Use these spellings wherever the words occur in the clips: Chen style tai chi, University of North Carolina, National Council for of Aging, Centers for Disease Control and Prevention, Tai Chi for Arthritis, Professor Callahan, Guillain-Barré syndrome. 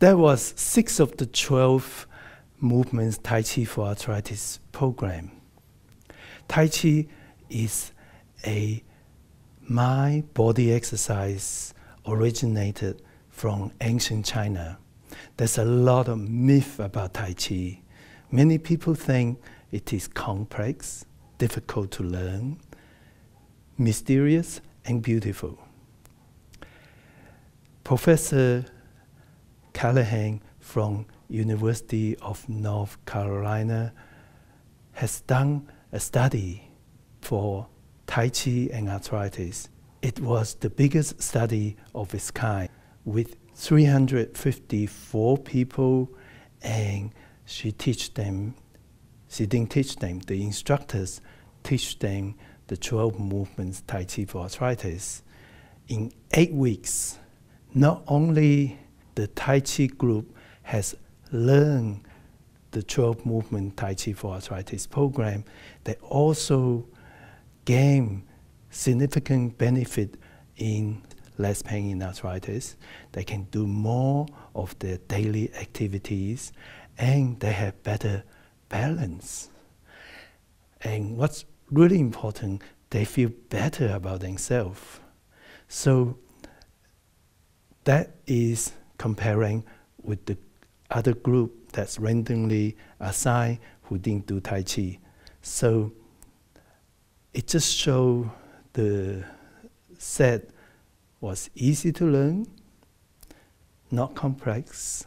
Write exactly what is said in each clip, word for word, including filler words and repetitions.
That was six of the twelve movements Tai Chi for Arthritis program. Tai Chi is a mind body exercise originated from ancient China. There's a lot of myth about Tai Chi. Many people think it is complex, difficult to learn, mysterious, and beautiful. Professor Callahan from University of North Carolina has done a study for Tai Chi and arthritis. It was the biggest study of its kind with three hundred fifty-four people, and she teach them, she didn't teach them, the instructors teach them the twelve movements Tai Chi for arthritis. In eight weeks, not only the Tai Chi group has learned the twelve movement Tai Chi for arthritis program, they also gain significant benefit in less pain in arthritis. They can do more of their daily activities, and they have better balance. And what's really important, they feel better about themselves. So that is comparing with the other group that's randomly assigned who didn't do Tai Chi. So it just shows the set was easy to learn, not complex,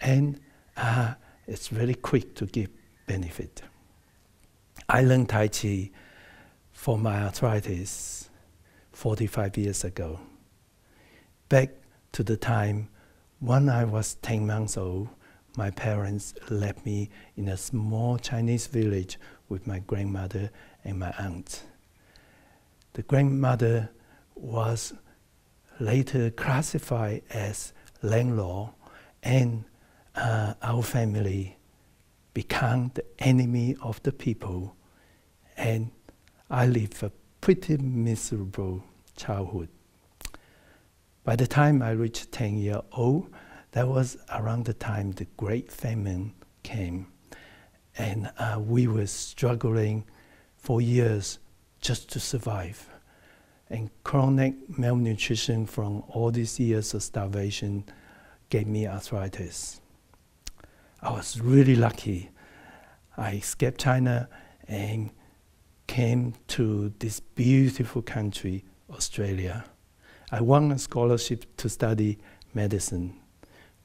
and uh, it's really quick to give benefit. I learned Tai Chi for my arthritis forty-five years ago, back to the time when I was ten months old. My parents left me in a small Chinese village with my grandmother and my aunt. The grandmother was later classified as landlord, and uh, our family became the enemy of the people, and I lived a pretty miserable childhood. By the time I reached ten years old, that was around the time the Great Famine came, and uh, we were struggling for years just to survive. And chronic malnutrition from all these years of starvation gave me arthritis. I was really lucky. I escaped China and came to this beautiful country, Australia. I won a scholarship to study medicine.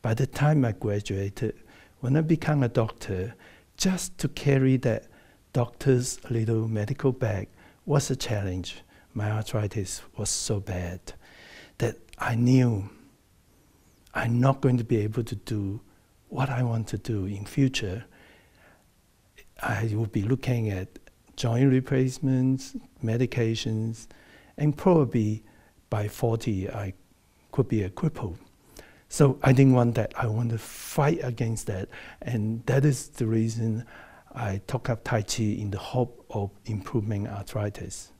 By the time I graduated, when I became a doctor, just to carry that doctor's little medical bag was a challenge. My arthritis was so bad that I knew I'm not going to be able to do what I want to do in future. I will be looking at joint replacements, medications, and probably by forty I could be a cripple. So I didn't want that. I want to fight against that, and that is the reason I took up Tai Chi in the hope of improving arthritis.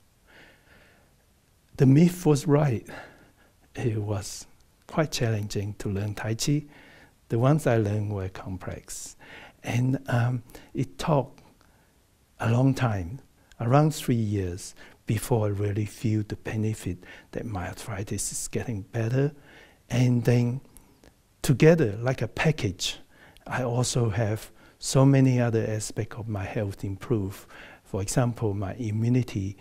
The myth was right. It was quite challenging to learn Tai Chi. The ones I learned were complex. And um, it took a long time, around three years, before I really feel the benefit that my arthritis is getting better. And then together, like a package, I also have so many other aspects of my health improve. For example, my immunity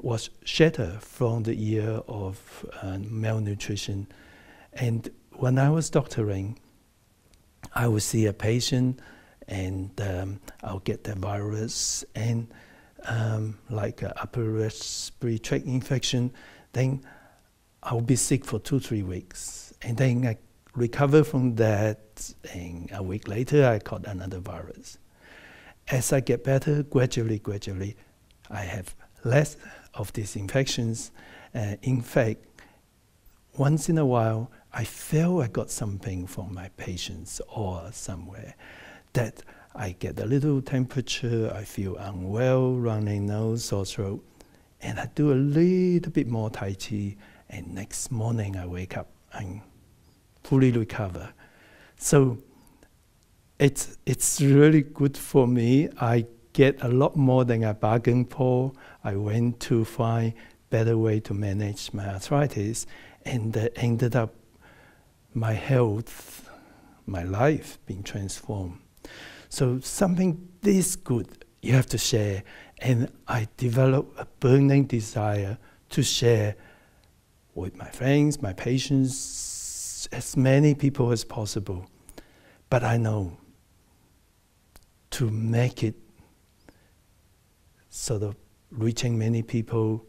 was shattered from the year of uh, malnutrition. And when I was doctoring, I would see a patient, and um, I'll get the virus, and um, like an upper respiratory tract infection, then I'll be sick for two, three weeks. And then I recover from that, and a week later, I caught another virus. As I get better, gradually, gradually, I have less of these infections. Uh, in fact, once in a while, I feel I got something from my patients or somewhere, that I get a little temperature, I feel unwell, running nose, sore throat, and I do a little bit more Tai Chi, and next morning I wake up, I'm fully recovered. So it's, it's really good for me. I get a lot more than I bargained for. I went to find better way to manage my arthritis, and uh, ended up my health, my life being transformed. So something this good, you have to share. And I developed a burning desire to share with my friends, my patients, as many people as possible. But I know to make it sort of reaching many people,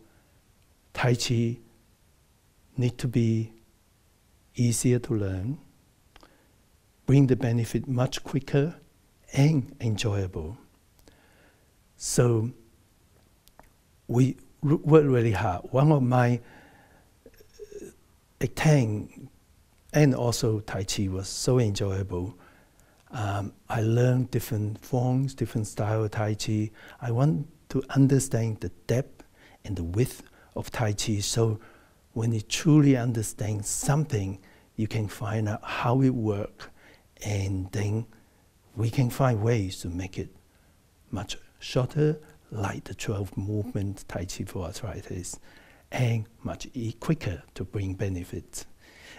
Tai Chi need to be easier to learn, bring the benefit much quicker and enjoyable. So we worked really hard. One of my attend and also Tai Chi was so enjoyable. Um, I learned different forms, different style of Tai Chi. I want to understand the depth and the width of Tai Chi, so when you truly understand something, you can find out how it works, and then we can find ways to make it much shorter, like the twelve movement Tai Chi for Arthritis, and much e quicker to bring benefits.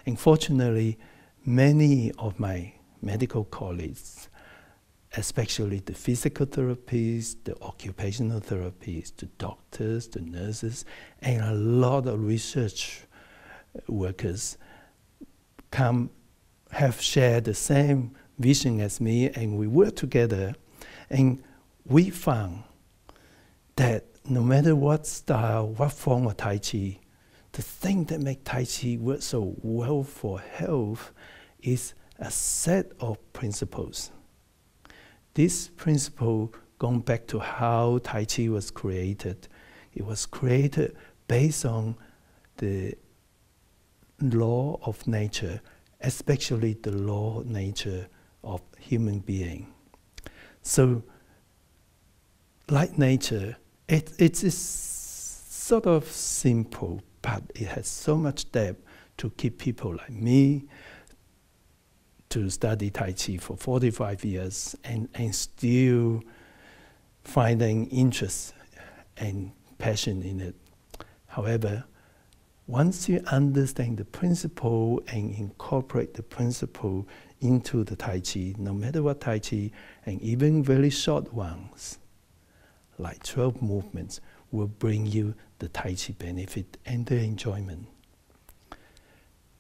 And fortunately, many of my medical colleagues, especially the physical therapists, the occupational therapists, the doctors, the nurses, and a lot of research workers come, have shared the same vision as me, and we work together. And we found that no matter what style, what form of Tai Chi, the thing that makes Tai Chi work so well for health is a set of principles. This principle, going back to how Tai Chi was created, it was created based on the law of nature, especially the law of nature of human being. So, like nature, it, it is sort of simple, but it has so much depth to keep people like me to study Tai Chi for forty-five years and, and still finding interest and passion in it. However, once you understand the principle and incorporate the principle into the Tai Chi, no matter what Tai Chi, and even very short ones, like twelve movements, will bring you the Tai Chi benefit and the enjoyment.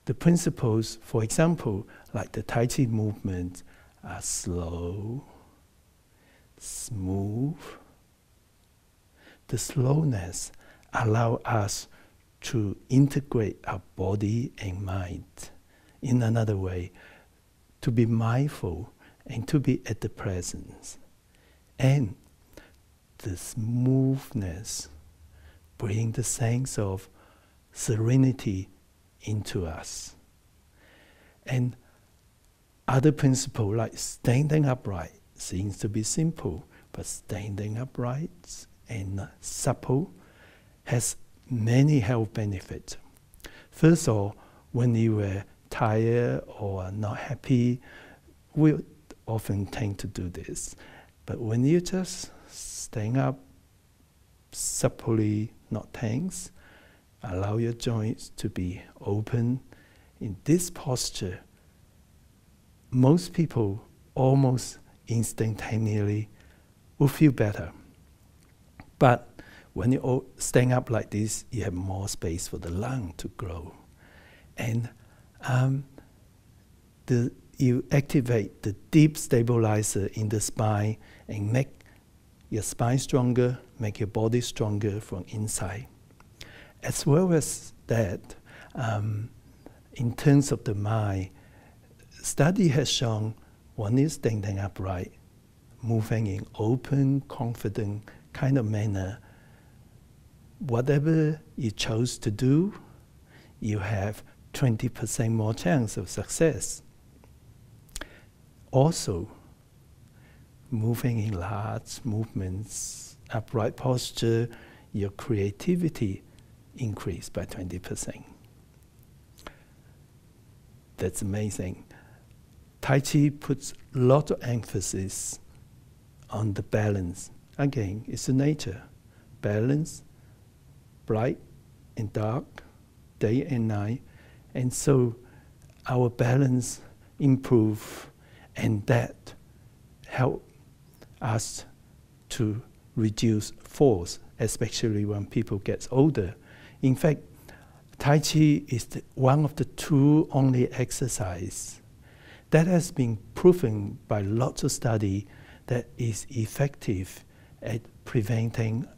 The principles, for example, like the Tai Chi movements, are slow, smooth. The slowness allows us to integrate our body and mind. In another way, to be mindful and to be at the presence. And the smoothness brings the sense of serenity into us. And other principle like standing upright seems to be simple, but standing upright and supple has many health benefits. First of all, when you were tired or not happy, we often tend to do this. But when you just stand up supplely, not tense, allow your joints to be open. In this posture, most people almost instantaneously will feel better. But when you stand up like this, you have more space for the lung to grow. And um, the, you activate the deep stabilizer in the spine and make your spine stronger, make your body stronger from inside. As well as that, um, in terms of the mind, study has shown one is standing upright, moving in open, confident kind of manner. Whatever you chose to do, you have twenty percent more chance of success. Also, moving in large movements, upright posture, your creativity increased by twenty percent. That's amazing. Tai Chi puts a lot of emphasis on the balance. Again, it's nature. Balance, bright and dark, day and night. And so our balance improves, and that helps us to reduce falls, especially when people get older. In fact, Tai Chi is the one of the two only exercises that has been proven by lots of studies that is effective at preventing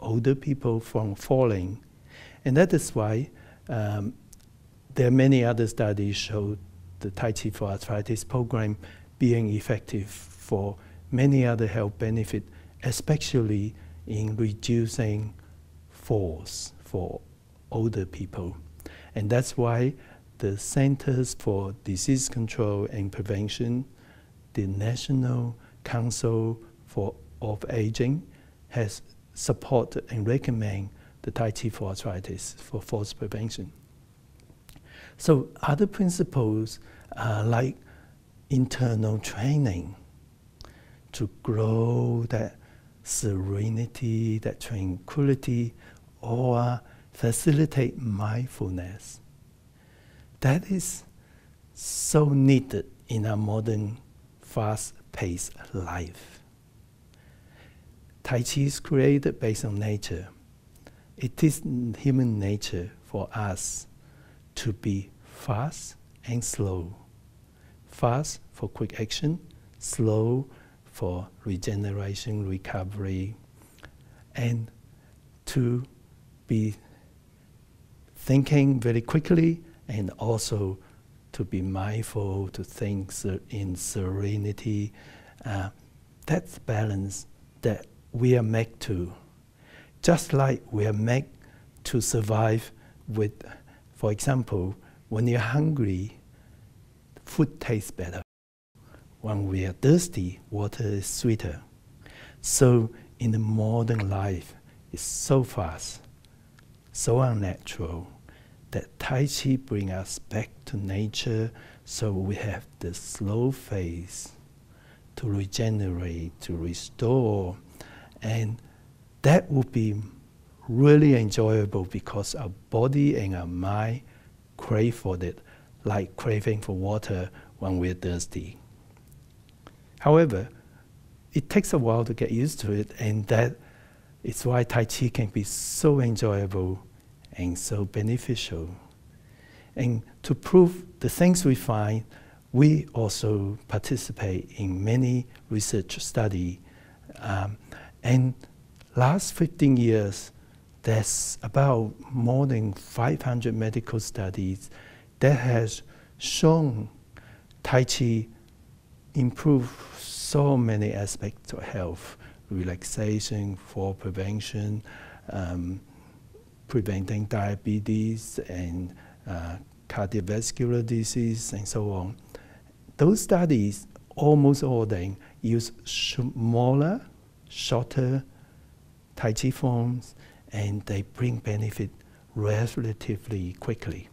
older people from falling. And that is why um, there are many other studies show the Tai Chi for Arthritis program being effective for many other health benefits, especially in reducing falls for older people. And that's why the Centers for Disease Control and Prevention, the National Council for of Aging, has supported and recommend the Tai Chi for Arthritis for falls prevention. So other principles are like internal training to grow that serenity, that tranquility, or facilitate mindfulness. That is so needed in our modern fast-paced life. Tai Chi is created based on nature. It is human nature for us to be fast and slow. Fast for quick action, slow for regeneration, recovery, and to be thinking very quickly, and also to be mindful, to think ser in serenity. Uh, that's the balance that we are made to. Just like we are made to survive with, for example, when you're hungry, food tastes better. When we are thirsty, water is sweeter. So in the modern life, it's so fast, so unnatural, that Tai Chi brings us back to nature, so we have the slow phase to regenerate, to restore, and that would be really enjoyable because our body and our mind crave for it, like craving for water when we're thirsty. However, it takes a while to get used to it, and that is why Tai Chi can be so enjoyable and so beneficial. And to prove the things we find, we also participate in many research studies. Um, and last fifteen years, there's about more than five hundred medical studies that has shown Tai Chi improve so many aspects of health, relaxation, fall prevention, um, preventing diabetes and uh, cardiovascular disease, and so on. Those studies, almost all of them, use smaller, shorter Tai Chi forms, and they bring benefit relatively quickly.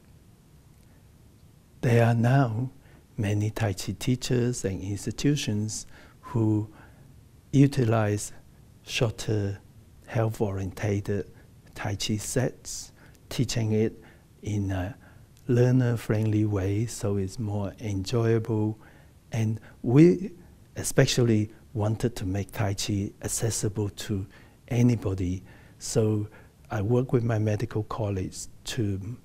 There are now many Tai Chi teachers and institutions who utilize shorter, health-oriented Tai Chi sets, teaching it in a learner-friendly way, so it's more enjoyable. And we especially wanted to make Tai Chi accessible to anybody. So I work with my medical colleagues to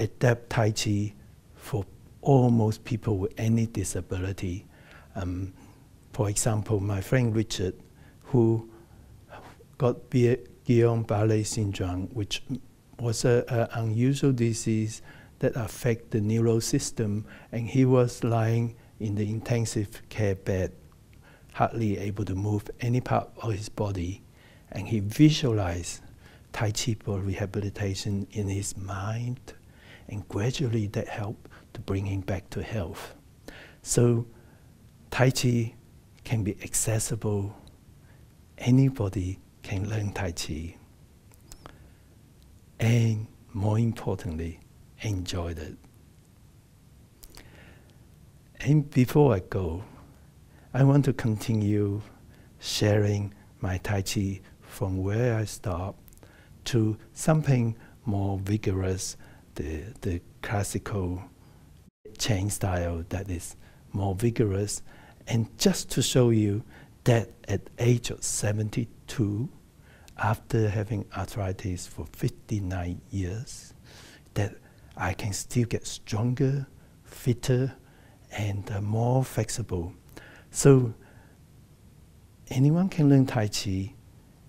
adapt Tai Chi for almost people with any disability. Um, for example, my friend Richard, who got Guillain-Barré syndrome, which was an unusual disease that affects the neural system, and he was lying in the intensive care bed, hardly able to move any part of his body, and he visualized Tai Chi for rehabilitation in his mind, and gradually that helped to bring him back to health. So Tai Chi can be accessible. Anybody can learn Tai Chi. And more importantly, enjoy it. And before I go, I want to continue sharing my Tai Chi from where I stop to something more vigorous, the, the classical Chen style that is more vigorous. And just to show you that at age of seventy-two, after having arthritis for fifty-nine years, that I can still get stronger, fitter, and uh, more flexible. So anyone can learn Tai Chi,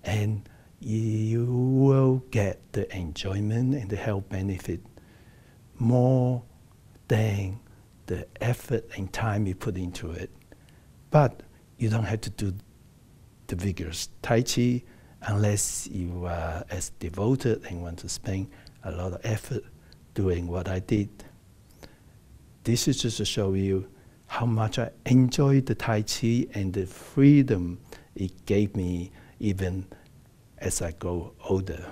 and you will get the enjoyment and the health benefit more than the effort and time you put into it. But you don't have to do the vigorous Tai Chi unless you are as devoted and want to spend a lot of effort doing what I did. This is just to show you how much I enjoyed the Tai Chi and the freedom it gave me even as I grow older.